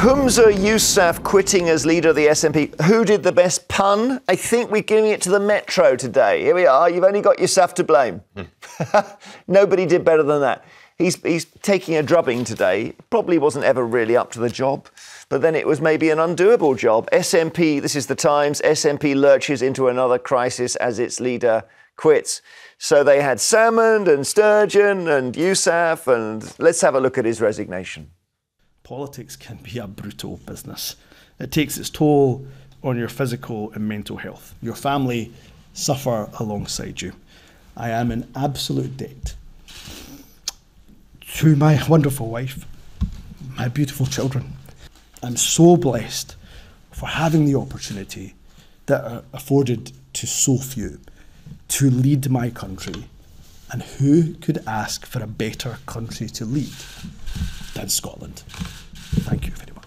Humza Yousaf quitting as leader of the SNP. Who did the best pun? I think we're giving it to the Metro today. Here we are. You've only got Yousaf to blame. Nobody did better than that. He's taking a drubbing today. Probably wasn't ever really up to the job, but then it was maybe an undoable job. SNP, this is The Times, SNP lurches into another crisis as its leader quits. So they had Salmond and Sturgeon and Yousaf, and let's have a look at his resignation. Politics can be a brutal business. It takes its toll on your physical and mental health. Your family suffer alongside you. I am in absolute debt to my wonderful wife, my beautiful children. I'm so blessed for having the opportunity that are afforded to so few to lead my country. And who could ask for a better country to lead than Scotland? Thank you very much.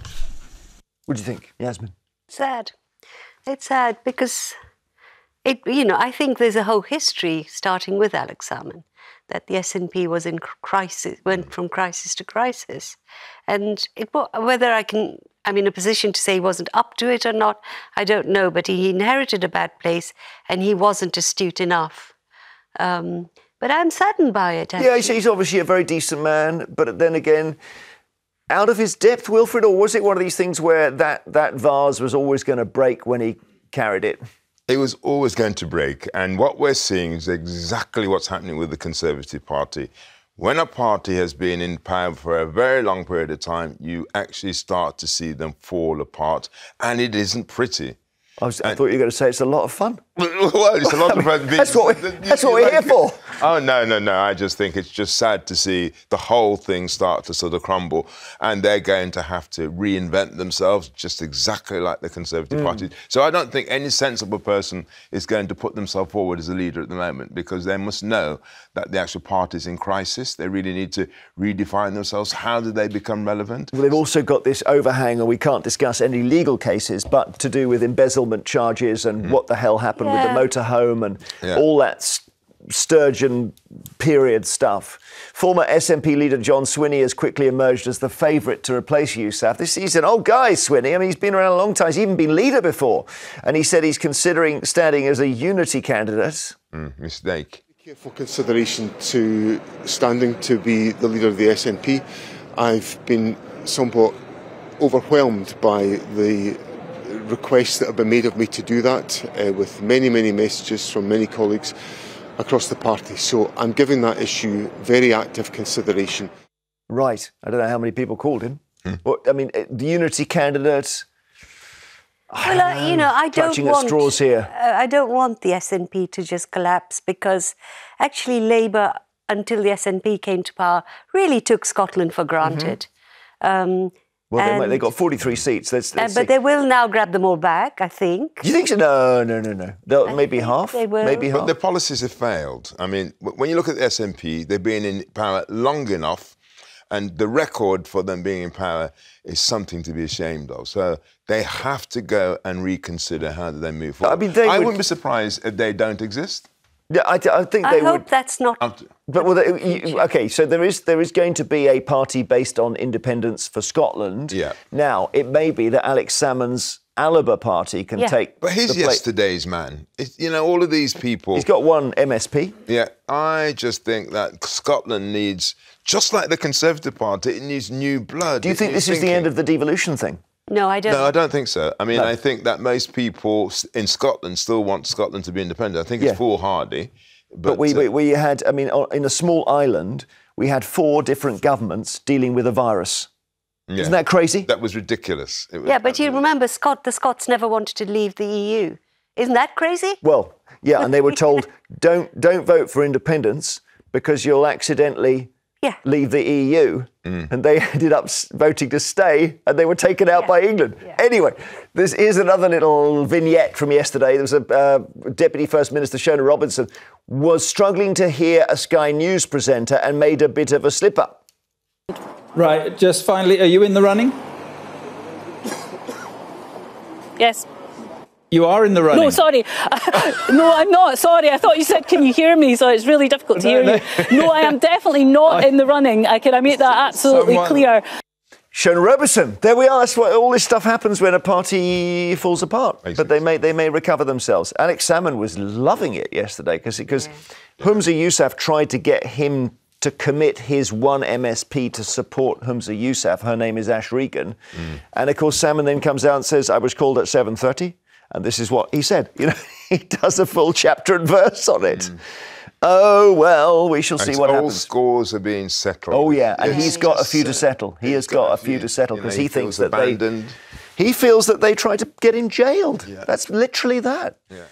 What do you think, Yasmin? Sad. It's sad because, I think there's a whole history starting with Alex Salmond, that the SNP was in crisis, went from crisis to crisis. And I'm in a position to say he wasn't up to it or not, I don't know, but he inherited a bad place and he wasn't astute enough. But I'm saddened by it, actually. Yeah, he's obviously a very decent man, but then again, out of his depth, Wilfred, or was it one of these things where that vase was always going to break when he carried it? It was always going to break, and what we're seeing is exactly what's happening with the Conservative Party. When a party has been in power for a very long period of time, you actually start to see them fall apart, and it isn't pretty. I thought you were going to say it's a lot of fun. Well, it's a lot of fun. That's what we're here for. Oh, no. I just think it's just sad to see the whole thing start to sort of crumble, and they're going to have to reinvent themselves just exactly like the Conservative Party. So I don't think any sensible person is going to put themselves forward as a leader at the moment, because they must know that the actual party's in crisis. They really need to redefine themselves. How do they become relevant? Well, they've also got this overhang, and we can't discuss any legal cases, but to do with embezzlement charges and what the hell happened with the motorhome and all that Sturgeon period stuff. Former SNP leader John Swinney has quickly emerged as the favourite to replace Yousaf. He's an old guy, Swinney. I mean, he's been around a long time. He's even been leader before. And he said he's considering standing as a unity candidate. Mistake. Careful consideration to standing to be the leader of the SNP. I've been somewhat overwhelmed by the requests that have been made of me to do that, with many, many messages from many colleagues across the party. So I'm giving that issue very active consideration. Right. I don't know how many people called him. Well, I mean, the unity candidate. Well, I don't want straws here. I don't want the SNP to just collapse, because actually Labour, until the SNP came to power, really took Scotland for granted. Well, they got 43 seats. But they will now grab them all back, I think. You think so? No. Maybe half. They will. Maybe half. But their policies have failed. I mean, when you look at the SNP, they've been in power long enough, and the record for them being in power is something to be ashamed of. So they have to go and reconsider how do they move forward. I mean, I wouldn't be surprised if they don't exist. Yeah, I think they would. I hope that's not. But okay, so there is going to be a party based on independence for Scotland. Yeah. Now it may be that Alex Salmond's Alba Party can take. But he's yesterday's man. All of these people. He's got one MSP. Yeah, I just think that Scotland needs, just like the Conservative Party, it needs new blood. Do you think this is the end of the devolution thing? No, I don't. No, I don't think so. I mean, I think that most people in Scotland still want Scotland to be independent. I think it's foolhardy. But we had, I mean, in a small island, we had 4 different governments dealing with a virus. Yeah. Isn't that crazy? That was ridiculous. It was but you remember, the Scots never wanted to leave the EU. Isn't that crazy? Well, yeah, and they were told, don't vote for independence because you'll accidentally... leave the EU, and they ended up voting to stay, and they were taken out by England. Yeah. Anyway, this is another little vignette from yesterday. There was a Deputy First Minister, Shona Robison, was struggling to hear a Sky News presenter and made a bit of a slip-up. Right, just finally, are you in the running? Yes. You are in the running. No, sorry. No, I'm not. Sorry. I thought you said, can you hear me? So it's really difficult to hear you. No, I am definitely not in the running. Can I make that absolutely clear? Shona Robison. There we are. That's what all this stuff happens when a party falls apart. Makes but sense. they may recover themselves. Alex Salmond was loving it yesterday because Humza Yousaf tried to get him to commit his one MSP to support Humza Yousaf. Her name is Ash Regan. And of course Salmond then comes out and says, I was called at 7:30 and this is what he said. You know, he does a full chapter and verse on it. Oh, well, we shall see what happens. All scores are being settled. Oh, yeah, and he's got a few to settle. He has got a few to settle because he thinks that they... He feels that they tried to get him jailed. Yeah. That's literally that. Yeah.